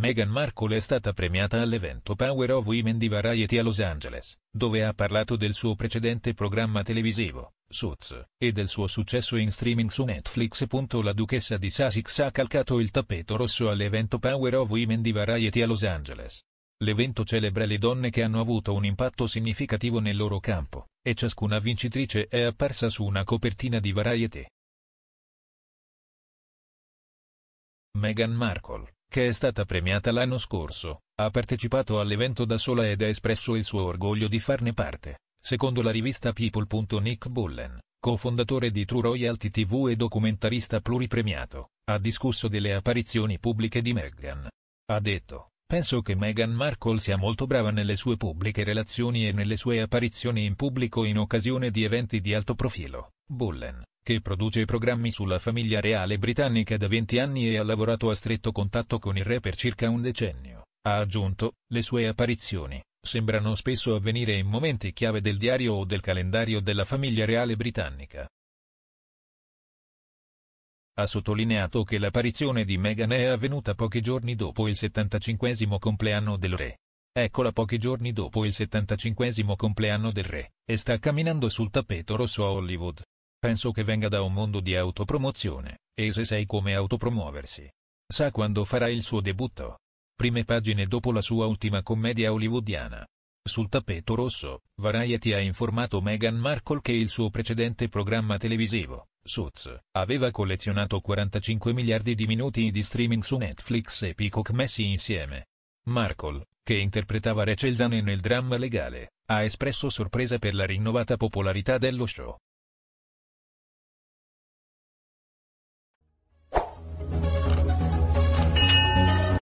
Meghan Markle è stata premiata all'evento Power of Women di Variety a Los Angeles, dove ha parlato del suo precedente programma televisivo, Suits, e del suo successo in streaming su Netflix. La duchessa di Sussex ha calcato il tappeto rosso all'evento Power of Women di Variety a Los Angeles. L'evento celebra le donne che hanno avuto un impatto significativo nel loro campo, e ciascuna vincitrice è apparsa su una copertina di Variety. Meghan Markle, che è stata premiata l'anno scorso, ha partecipato all'evento da sola ed ha espresso il suo orgoglio di farne parte, secondo la rivista People. Nick Bullen, cofondatore di True Royalty TV e documentarista pluripremiato, ha discusso delle apparizioni pubbliche di Meghan. Ha detto: "Penso che Meghan Markle sia molto brava nelle sue pubbliche relazioni e nelle sue apparizioni in pubblico in occasione di eventi di alto profilo." Bullen, che produce programmi sulla famiglia reale britannica da 20 anni e ha lavorato a stretto contatto con il re per circa un decennio, ha aggiunto: "Le sue apparizioni sembrano spesso avvenire in momenti chiave del diario o del calendario della famiglia reale britannica." Ha sottolineato che l'apparizione di Meghan è avvenuta pochi giorni dopo il 75° compleanno del re. "Eccola pochi giorni dopo il 75° compleanno del re, e sta camminando sul tappeto rosso a Hollywood. Penso che venga da un mondo di autopromozione, e se sai come autopromuoversi. Sa quando farà il suo debutto. Prime pagine dopo la sua ultima commedia hollywoodiana." Sul tappeto rosso, Variety ha informato Meghan Markle che il suo precedente programma televisivo, Suits, aveva collezionato 45 miliardi di minuti di streaming su Netflix e Peacock messi insieme. Markle, che interpretava Rachel Zane nel dramma legale, ha espresso sorpresa per la rinnovata popolarità dello show.